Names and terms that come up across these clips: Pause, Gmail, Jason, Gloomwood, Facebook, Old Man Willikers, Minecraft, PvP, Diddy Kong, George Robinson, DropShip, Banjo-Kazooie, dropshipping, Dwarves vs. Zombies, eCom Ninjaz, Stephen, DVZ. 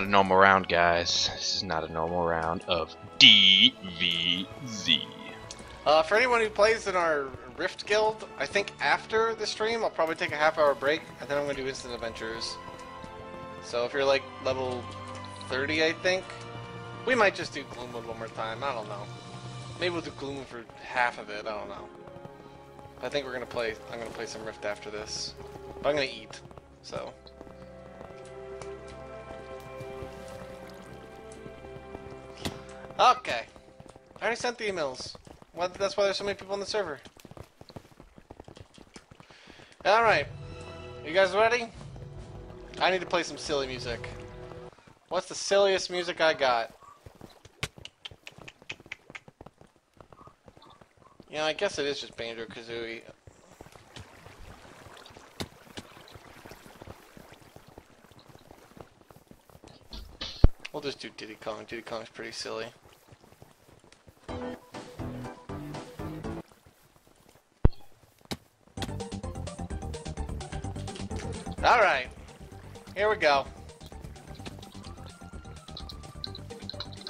not a normal round, guys. This is not a normal round of DVZ. For anyone who plays in our Rift Guild, I think after the stream, I'll probably take a half-hour break, and then I'm going to do Instant Adventures. So if you're like level 30, I think, we might just do Gloomwood one more time. I don't know. Maybe we'll do Gloomwood for half of it. I don't know. I think we're going to play, I'm going to play some Rift after this. But I'm going to eat, so. Okay. I already sent the emails. Well, that's why there's so many people on the server. Alright. You guys ready? I need to play some silly music. What's the silliest music I got? You know, I guess it is just Banjo-Kazooie. We'll just do Diddy Kong. Diddy Kong's pretty silly. Alright, here we go.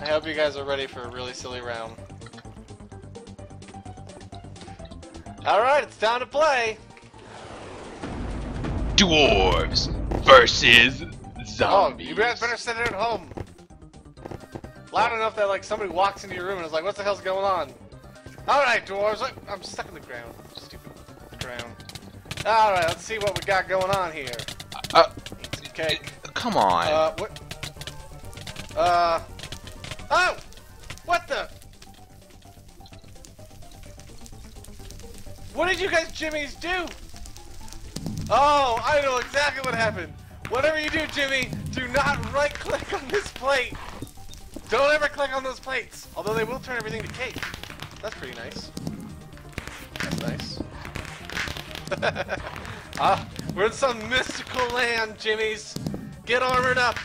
I hope you guys are ready for a really silly round. Alright, it's time to play! Dwarves vs. Zombies. Oh, you guys better sit it at home. Loud enough that like somebody walks into your room and is like, what the hell's going on? Alright, dwarves, I'm stuck in the ground. Stupid ground. Alright, let's see what we got going on here. Okay. Come on. What? Oh! What the? What did you guys Jimmies do? Oh, I know exactly what happened. Whatever you do, Jimmy, do not right-click on this plate. Don't ever click on those plates. Although they will turn everything to cake. That's pretty nice. That's nice. We're in some mystical land, Jimmies. Get armored up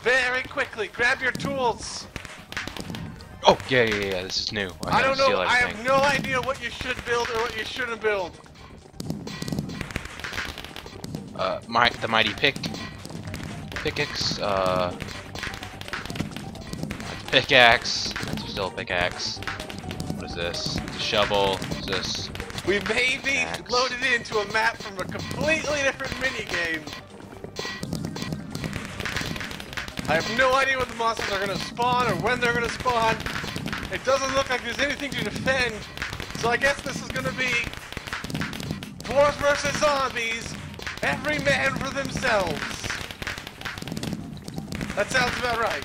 very quickly. Grab your tools. Oh, yeah, this is new. I don't know, I have no idea what you should build or what you shouldn't build. The mighty pickaxe, pickaxe, that's still a pickaxe. What is this? The shovel, what is this? We may be loaded into a map from a completely different minigame. I have no idea what the monsters are going to spawn or when they're going to spawn. It doesn't look like there's anything to defend. So I guess this is going to be Dwarves vs. Zombies, every man for themselves. That sounds about right.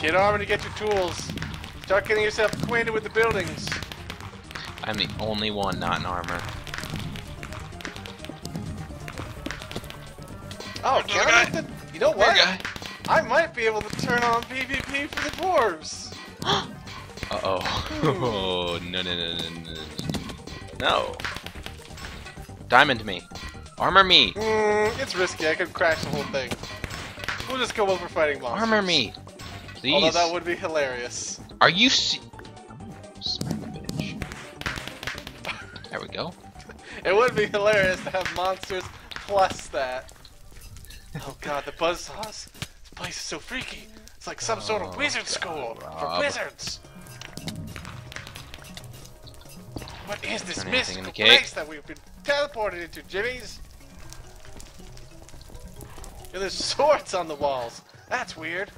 Get armored to get your tools. Start getting yourself acquainted with the buildings. I'm the only one not in armor. Oh, you know what? I might be able to turn on PvP for the dwarves. Oh, no. Diamond me. Armor me. It's risky. I could crash the whole thing. We'll just go over fighting monsters. Armor me. Please. Although that would be hilarious. Are you smack bitch. There we go. It would be hilarious to have monsters plus that. Oh god, the buzzsaws. This place is so freaky. It's like some sort of wizard school for wizards. What is this mystical place that we've been teleported into, Jimmies? Yeah, there's swords on the walls. That's weird.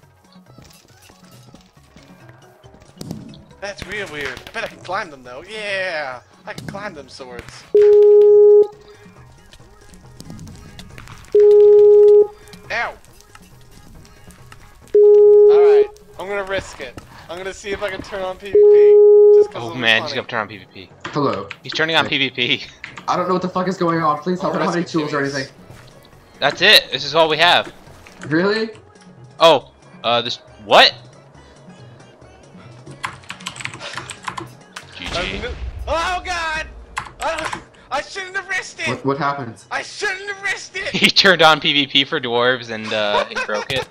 That's real weird. I bet I can climb them though. Yeah! I can climb them swords. Ow! Alright, I'm gonna risk it. I'm gonna see if I can turn on PvP. Just cause he's gonna turn on PvP. Hello. He's turning on PvP. I don't know what the fuck is going on. Please help. I don't have any tools or anything. That's it. This is all we have. Really? Oh, this. What? Oh god! I shouldn't have risked it! What happened? I shouldn't have risked it! He turned on PvP for dwarves and he broke it.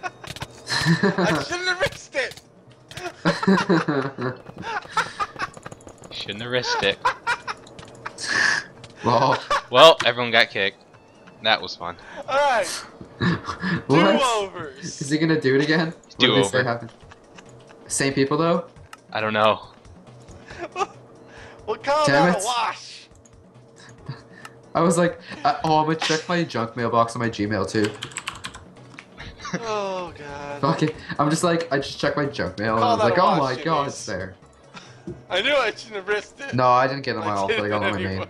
I shouldn't have risked it! Shouldn't have risked it. Well, everyone got kicked. That was fun. Alright. Do-overs. Is he gonna do it again? Do-over. Same people though? I don't know. We'll call that a wash. I was like, oh, I'm gonna check my junk mailbox on my Gmail too. Oh god. Okay, I'm just like, I just checked my junk mail and I was like, oh my god, it's there. I knew I shouldn't have risked it. No, I didn't get them all. They got on my main.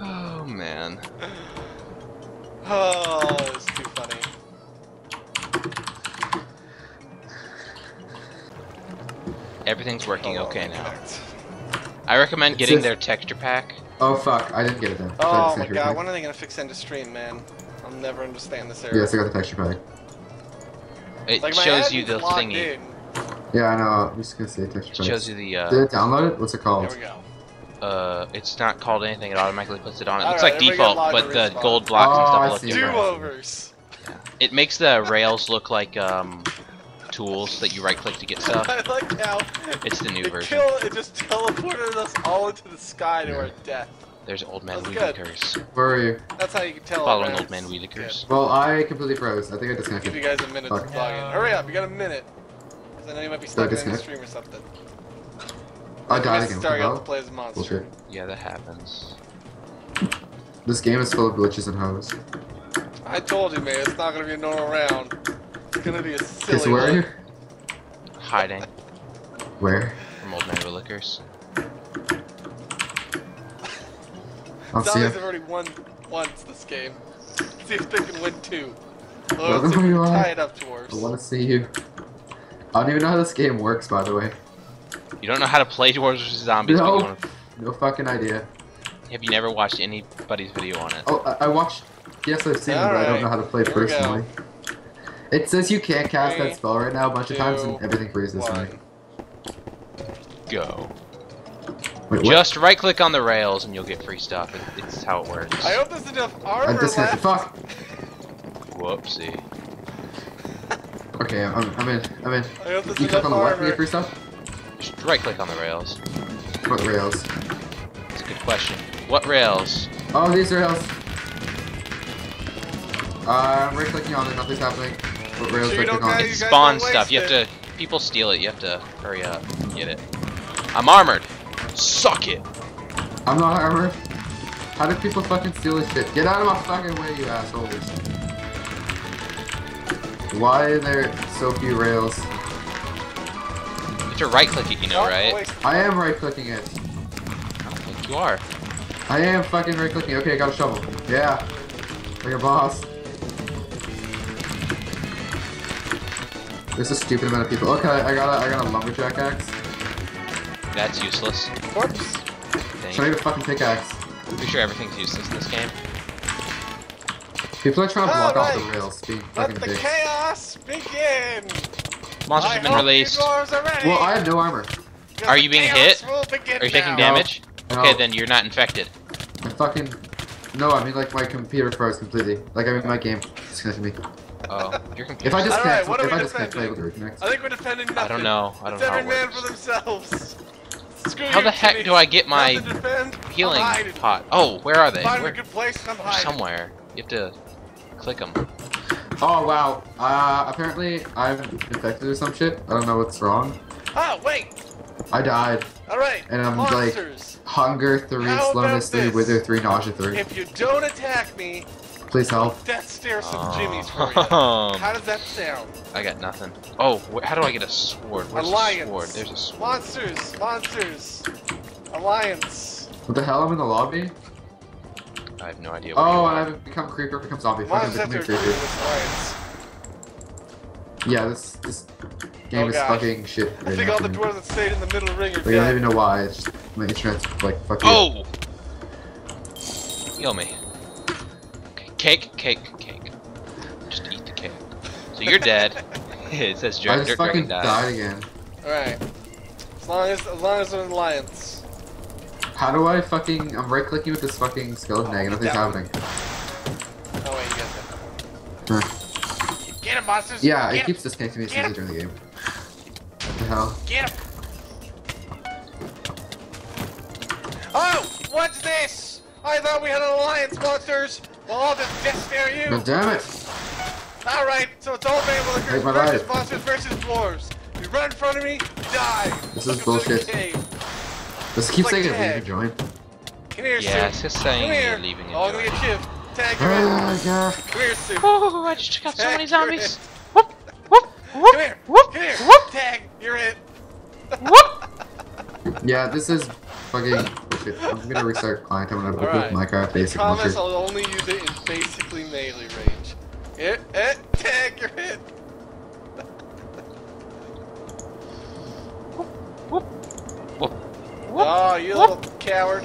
Oh man. Oh, it's too funny. Everything's working okay now. I recommend getting their texture pack. Oh fuck, I didn't get it then. Oh my god, when are they gonna fix end of stream, man? I'll never understand this area. Yes, I got the texture pack. It shows you the thingy. In. Yeah, I know. I'm just gonna say texture pack. It shows you the. Did it download it? What's it called? Here we go. It's not called anything. It automatically puts it on. It looks like default, but the gold blocks and stuff look different. Yeah. It makes the rails look like tools that you right-click to get stuff. I like how it's the new version. It just teleported us all into the sky to our death. There's Old Man Willikers. Where are you? That's how you can tell. Following Old Man Willikers. Well, I completely froze. I think I disconnected. Give you guys a minute to log in. Hurry up! You got a minute. Cause I know you might be stuck in the stream or something. I died again. Starting out to play as a monster. Bullshit. Yeah, that happens. This game is full of glitches and hoes. I told you, man. It's not gonna be a normal round. It's gonna be a silly. So where are you? Hiding. Where? From Old Man Willikers. Zombies have already won once this game. See if they can win two. Oh, so we can tie it up to ours. I want to see you. I don't even know how this game works, by the way. You don't know how to play Dwarves vs. Zombies? No, no fucking idea. Have you never watched anybody's video on it? Oh, I watched. Yes, I've seen it, but I don't know how to play personally. It says you can't cast that spell right now a bunch of times, and everything freezes on me. Go. Wait, just right-click on the rails and you'll get free stuff. It's how it works. I hope there's enough armor left. Fuck. Whoopsie. Okay, I'm in. I hope there's enough armor. You click on the left and get free stuff? Just right-click on the rails. What rails? That's a good question. What rails? Oh, these rails. I'm right-clicking on it. Nothing's happening. What rails right-click on? It spawns stuff. You have to... People steal it. You have to hurry up and get it. I'm armored. Suck it! I'm not armored. How do people fucking steal this shit? Get out of my fucking way, you assholes. Why are there so few rails? You have to right click it, you know, right? I am right clicking it. I don't think you are. I am fucking right clicking. Okay, I got a shovel. Yeah. Like a boss. There's a stupid amount of people. Okay, I got a lumberjack axe. That's useless. Corpse. Show me the fucking pickaxe. I'm pretty sure everything's useless in this game. People are trying to block off the rails. Let the chaos begin! Monsters have been released. Well, I have no armor. Are you being hit? Are you taking damage? No. Okay, then you're not infected. I fucking... No, I mean like my computer froze completely. Like I mean my game disconnected me. Oh, your computer. If I disconnect, play with reconnect. I think we're defending nothing. I don't know. I don't know how it works. Every man for themselves. How the heck do I get my healing pot? Oh, where are they? Find a good place. They're somewhere. You have to click them. Oh wow. Apparently I'm infected or some shit. I don't know what's wrong. Oh wait. I died. All right. And I'm like hunger 3, slowness 3, wither 3, nausea 3. If you don't attack me, please help. That stare some jimmies for you. How does that sound? I got nothing. Oh, how do I get a sword? Where's a sword? There's a sword. Monsters. Alliance. What the hell? I'm in the lobby? I have no idea what you are. And I've become creeper, become zombie. Yeah, this game is fucking shit. Right I think all the dwarves that stayed in the middle ring are dead. I don't even know why. It's just my internet's like fucking... Oh! Kill me. Cake. Just eat the cake. So you're dead. It says jerk. I just fucking died again. Alright. As long as I'm in alliance. How do I fucking... I'm right clicking with this fucking skeleton egg and nothing's happening. Oh wait, you got that. Get him, monsters! Yeah, it keeps disconnecting me since during the game. What the hell? Get him! What's this? I thought we had an alliance, monsters. Well, I'll just despair you. God damn it. Alright, so it's Old Man Willikers versus monsters versus dwarves. You run in front of me, die. This is bullshit. This keeps saying you're leaving, join. Come here, Sue. Yeah, it's just saying you're leaving. Oh, I'm gonna get you. Tag her in. Come here, Sue. Oh, I just took out so many zombies. Whoop, whoop, whoop. Come here, whoop, come here. Whoop. Tag, you're in. Whoop. Yeah, this is fucking shit. I'm gonna restart client. I'm gonna put Minecraft basic. I promise I'll only use it in basically melee range. Tag, you're in. Whoop, whoop, whoop. Oh, you little coward.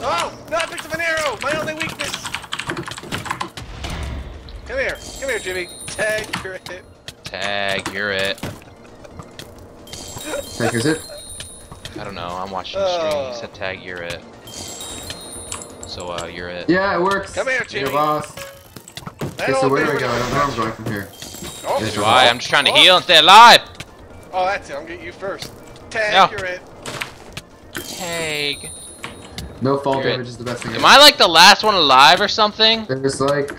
Oh, no, I picked up an arrow! My only weakness! Come here, Jimmy. Tag, you're it. Tag, you're it. Tag, is it? I don't know, I'm watching the stream. He said tag, you're it. So, you're it. Yeah, it works! Come here, Jimmy! You're boss. Okay, so where do I go? I don't know where I'm going from here. Oh, that's why I'm just trying to heal and stay alive! Oh, that's it, I'm getting you first. Tag, you're it. Tag. No fall damage is the best thing. Am I like the last one alive or something? There's like, I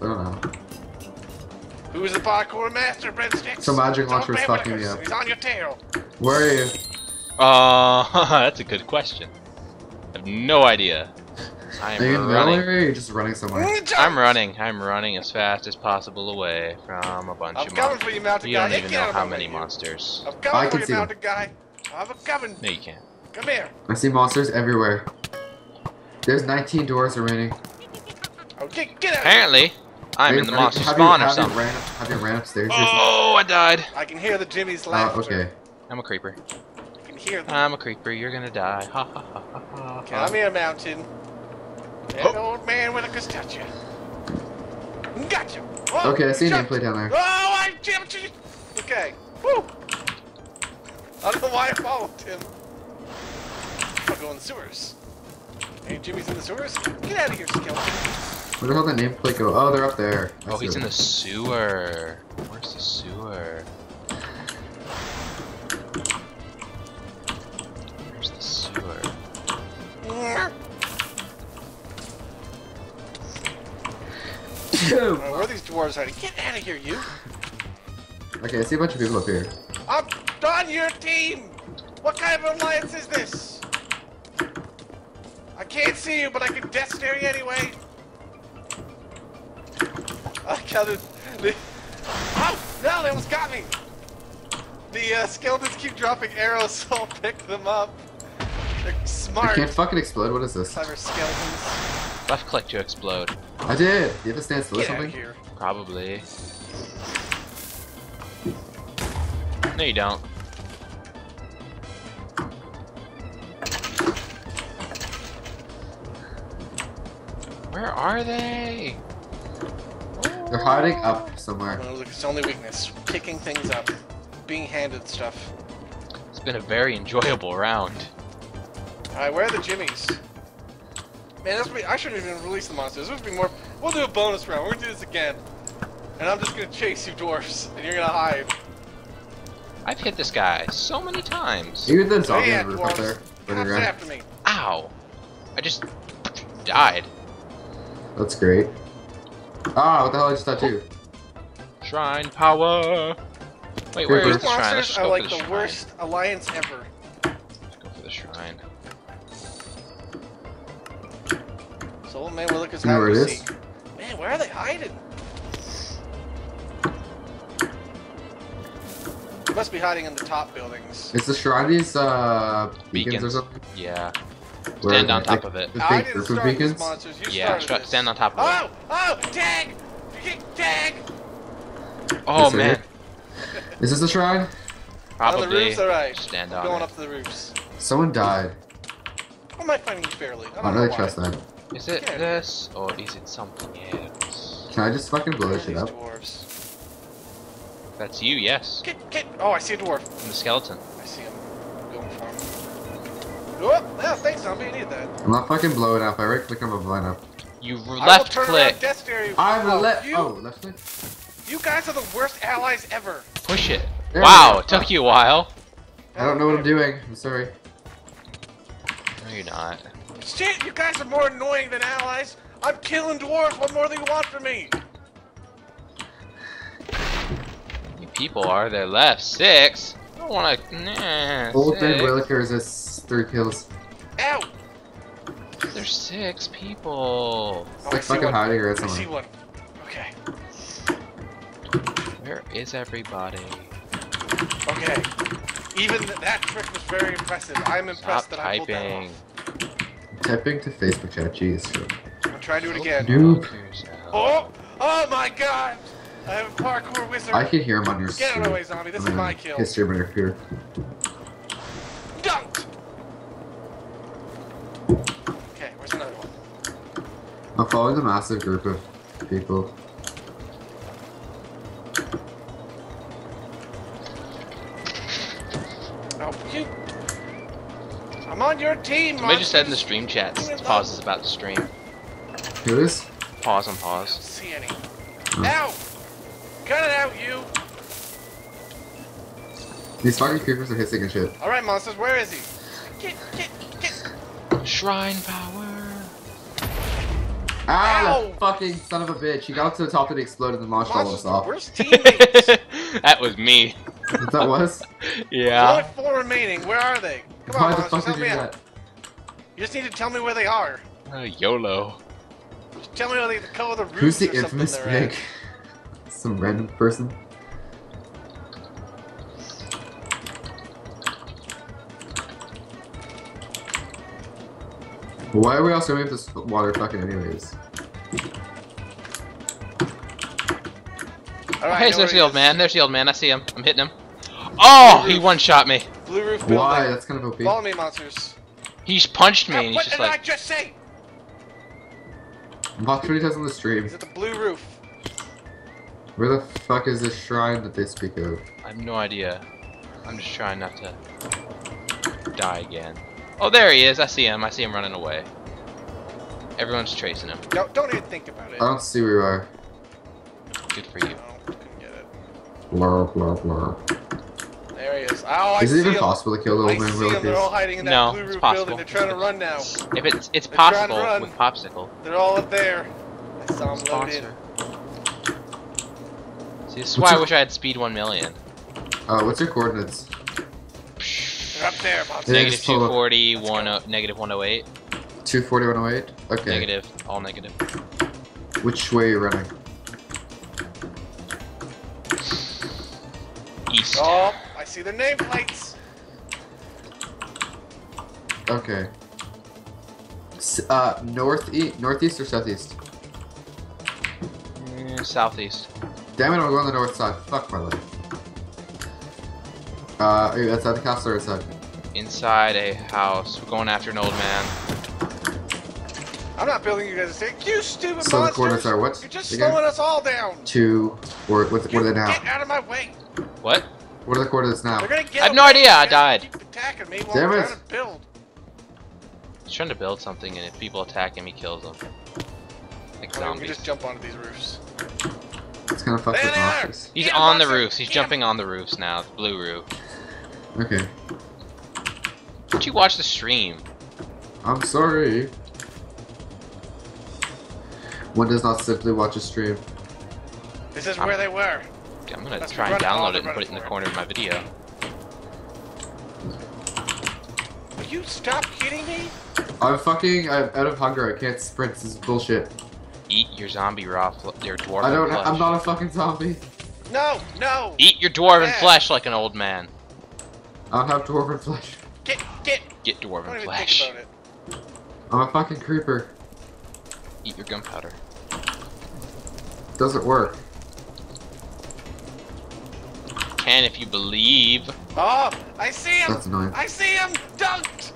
don't know. Who's the parkour master, breadsticks? Some magic launcher is fucking me up. He's on your tail. Where are you? That's a good question. I have no idea. I'm running. Or are you just running somewhere? I'm running as fast as possible away from a bunch of monsters. You don't even know how many monsters. I'm coming for you, mountain guy. I'm coming. No, you can't. Come here. I see monsters everywhere. There's 19 doors remaining. Okay, get out. Apparently, I'm in the monster spawn or something. Have you ran upstairs? Oh, I died. I can hear the Jimmy's laughter. Okay. I'm a creeper. I can hear them. I'm a creeper. You're gonna die. Ha ha ha ha ha. Come here, mountain. An old man with a crustacea. Gotcha. Whoa, okay, I see a nameplate down there. Oh, I jumped you. Okay. Woo. I don't know why I followed him. I'll go in the sewers. Hey, Jimmy's in the sewers? Get out of here, skeleton. Where the hell did that nameplate go? Oh, they're up there. Oh, he's in the sewer. Where's the sewer? Where's the sewer? Where are these dwarves hiding? Get out of here, you! Okay, I see a bunch of people up here. I'm on your team! What kind of alliance is this? I can't see you, but I can death stare you anyway. I got it. Oh, no, they almost got me. The skeletons keep dropping arrows, so I'll pick them up. They're smart. I can't fucking explode. What is this? Cyber skeletons. Left click to explode. I did. Do you have a stand still or something? Here. Probably. No, you don't. Where are they? They're hiding up somewhere. It's the only weakness. Picking things up. Being handed stuff. It's been a very enjoyable round. Alright, where are the Jimmies? Man, this would be, I shouldn't even release the monsters. This would be more. We'll do a bonus round. We're gonna do this again. And I'm just gonna chase you dwarfs. And you're gonna hide. I've hit this guy so many times. Even the zombie roof up there. Comes after me. Ow. I just died. That's great. Ah, what the hell I just tattooed? Shrine power! Wait, where is the shrine? Monsters are like the worst alliance ever. Let's go for the shrine. So Old Man Willikers hiding. Where it is? Man, where are they hiding? They must be hiding in the top buildings. Is the shrine these beacons or something? Yeah. Stand on top of it. I didn't start these monsters, you started this. Stand on top of it. Oh! Oh! Tag! Tag! Oh, man. Is this a shrine? Probably. Oh, the roof's alright. Stand on it. Going up to the roofs. Someone died. Why am I fighting fairly? I don't really trust that. Is it this? Or is it something else? Can I just fucking blow this shit up? That's you, yes. Oh, I see a dwarf. And the skeleton. I see him. I'm going for him. Oh, no, thanks, zombie. You need that. I'm not fucking blowing up. I right click, I'm a blowing up. You left click. I'm left. Oh, left click. You guys are the worst allies ever. Push it. There it took you a while. I don't know what I'm doing. I'm sorry. No, you're not. Shit, you guys are more annoying than allies. I'm killing dwarves. What more do you want from me? You people are. They're left. 6. I don't want to. Nah, Old Man Willikers is 3 kills. Ow! There's 6 people. Oh, like fucking hide here or something. I see one. Okay. Where is everybody? Okay. Even that trick was very impressive. I'm impressed. Stop that I pulled that off. Typing to Facebook chat, jeez. I'm trying to do it again. Noob. Oh! Oh my god! I have a parkour wizard. I can hear him on your screen. Get out of the way, zombie. This is my kill. History of my computer. Dunked! Okay, where's another one? I'm following a massive group of people. I'm on your team, man. I just said in the stream chat, Pause is about to stream. Who is? Pause on Pause. I don't see any. Ow! Cut it out, you! These fucking creepers are hissing and shit. Alright, monsters, where is he? Get! Shrine power! Ow! The fucking son of a bitch. He got up to the top and exploded and launched all of us off. Where's teammates? That was me. That was? Yeah. There's only 4 remaining. Where are they? Come on, monsters, help me out. You just need to tell me where they are. YOLO. Just tell me where the color of the roof. Who's the infamous pig? Some random person. Why are we all swimming with this water fucking anyways? All right, oh, hey, there's the old man. There's the old man. I see him. I'm hitting him. Oh, he one-shot me. Blue roof building. Why? That's kind of OP. Follow me, monsters. He's punched me. And he's just like... What did I just say? Watch what he does on the stream. He's at the blue roof. Where the fuck is this shrine that they speak of? I have no idea. I'm just trying not to die again. Oh, there he is. I see him. I see him running away. Everyone's chasing him. Don't even think about it. I don't see where you are. Good for you. No, couldn't get it. Blah, blah, blah. There he is. Oh, is it even possible to kill the old man Willikers? They're all hiding in that blue roof building. They're trying to run now. If it's possible with Popsicle. They're all up there. I saw him loaded. See, this is why I wish I had speed 1,000,000. What's your coordinates? They're up there, Popsicle. Negative 240, negative 108. 240, 108? Okay. Negative, all negative. Which way are you running? East. Oh, I see their nameplates. Okay. Northeast or southeast? Southeast. Damn it, I'm going on the north side. Fuck my life. Are you outside the castle or inside? Inside a house. We're going after an old man. I'm not building you guys a stake. You stupid monsters! So the coordinates are what? You're just slowing us all down. 2, or what are they now? Get out of my way! What? What are the coordinates now? They're gonna get I have no idea. I died. Keep attacking me while I'm trying to build. He's trying to build something, and if people attack him, he kills them. Like zombies. We just jump onto these roofs. It's kind of fucked with monsters. He's on the roofs. He's jumping on the roofs now. The blue roof. Okay. Don't you watch the stream? I'm sorry. One does not simply watch a stream. This is where they were. I'm gonna try and download it and put it in the corner of my video. Will you stop kidding me? I'm out of hunger. I can't sprint. This is bullshit. Eat your zombie raw, your dwarven flesh. I'm not a fucking zombie. No, no. Eat your dwarven flesh like an old man. I don't have dwarven flesh. Get dwarven flesh. Don't even think about it. I'm a fucking creeper. Eat your gunpowder. Doesn't work. Can if you believe. Oh, I see him! That's annoying. I see him! Dunked!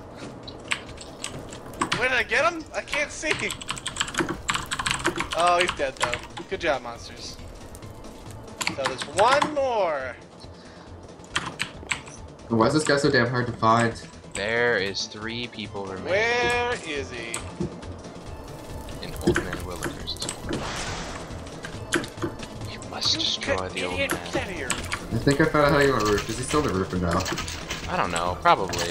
Where did I get him? I can't see. Oh, he's dead though. Good job, monsters. So there's one more. Why is this guy so damn hard to find? There is 3 people remaining. Where is he? An old man Willikers is one. You must destroy the old man. Get here. I think I found out how you went roof. Is he still on the roof or no? I don't know, probably.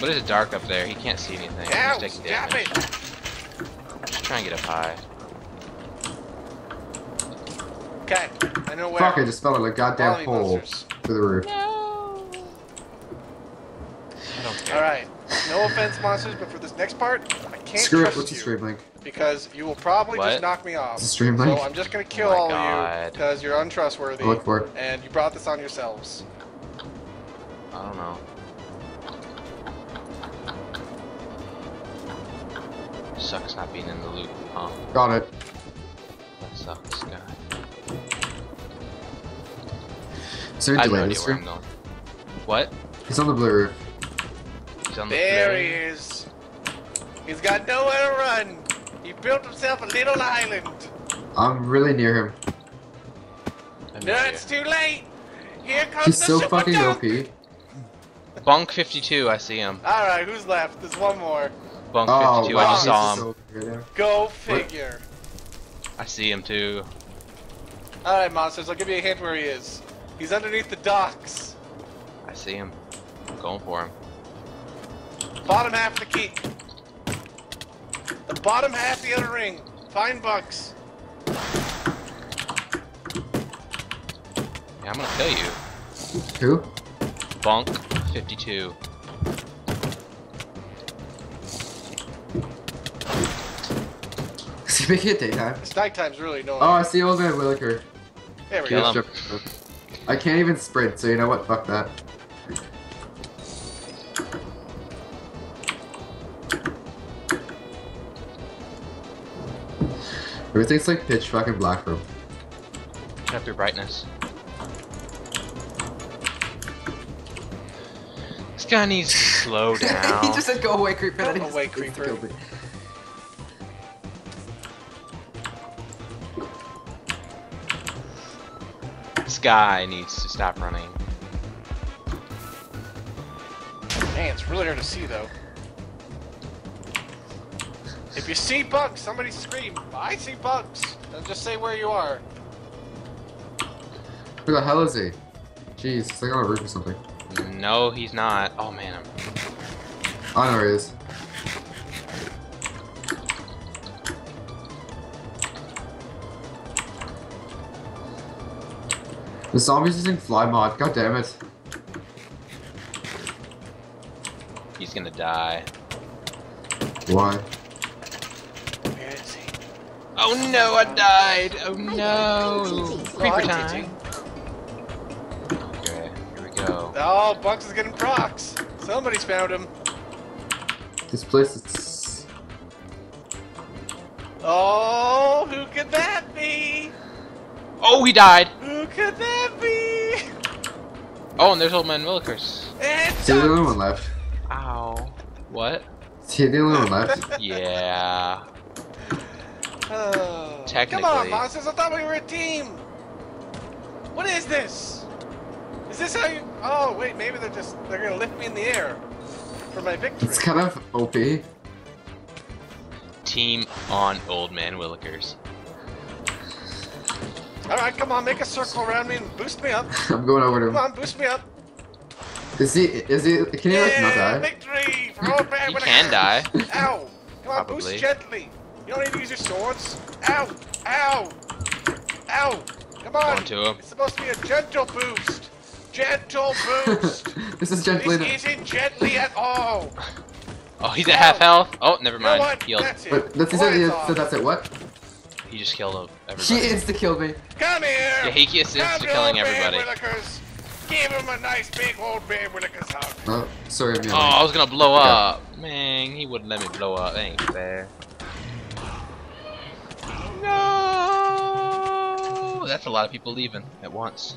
But it's dark up there, he can't see anything. Ow, he's taking damage. Try and get up high. Okay, I know where. Fuck, I just fell in a goddamn hole through the roof. No. I don't care. Alright, no offense, monsters, but for this next part, I can't trust you. What's the stream link? Because you will probably just knock me off. It's a stream link? So I'm just gonna kill all of you because you're untrustworthy. Look for it. And you brought this on yourselves. I don't know. Sucks not being in the loop, huh? Got it. That sucks, guy. Is there a delay in this room? What? He's on the blue roof. He's on the blue roof. There he is. He's got nowhere to run. He built himself a little island. I'm really near him. No, it's too late. Here comes He's so fucking OP. Bunk 52, I see him. Alright, who's left? There's one more. Bunk 52, wow. I just saw him. So go figure. What? I see him too. Alright, monsters, I'll give you a hint where he is. He's underneath the docks. I see him. I'm going for him. Bottom half of the keep. The bottom half of the other ring. Find Bucks. Yeah, I'm gonna kill you. Who? Bunk 52. Is he making it daytime? It's nighttime's really annoying. Oh, I see Old Man Willikers. There we go. I can't even sprint, so you know what? Fuck that. Everything's like pitch fucking black room. Turn up your brightness. This guy needs to slow down. He just said, "Go away, creeper." Go away, creeper. This guy needs to stop running. Man, it's really hard to see though. If you see bugs, somebody scream. I see bugs. Don't just say where you are. Who the hell is he? Jeez, he's like on a roof or something. No, he's not. Oh man. I know where he is. The zombie's using fly mod. God damn it. He's gonna die. Why? Where is he? Oh no, I died. Oh no. Creeper time. Oh, Bucks is getting procs. Somebody's found him. This place is... Oh, who could that be? Oh, he died. Who could that be? Oh, and there's Old Man Willikers. It's the only one left. Ow. What? Is he the only one left? Yeah. Technically. Come on, monsters. I thought we were a team. What is this? Is this how you... Oh, wait, maybe they're just... They're gonna lift me in the air for my victory. It's kind of OP. Team on Old Man Willikers. Alright, come on, make a circle around me and boost me up. I'm going over to him. Come on, boost me up. Is he... Can he like not die? Victory for Old Man Willikers. He can die. Ow. Come on, probably. Boost gently. You don't need to use your swords. Ow. Ow. Ow. Come on. Going to him. It's supposed to be a gentle boost. Gentle boost! This is gently. This isn't gently at all! Oh, he's at half health? Oh, never mind. No, healed. That's it. Wait, that's it, what? He just killed everybody. She insta-killed me. Come here! Yeah, he assists to killing everybody. Give him a nice big old man Willikers hug. Oh, sorry. Oh, I was gonna blow up. Man, he wouldn't let me blow up. That ain't fair. No! That's a lot of people leaving at once.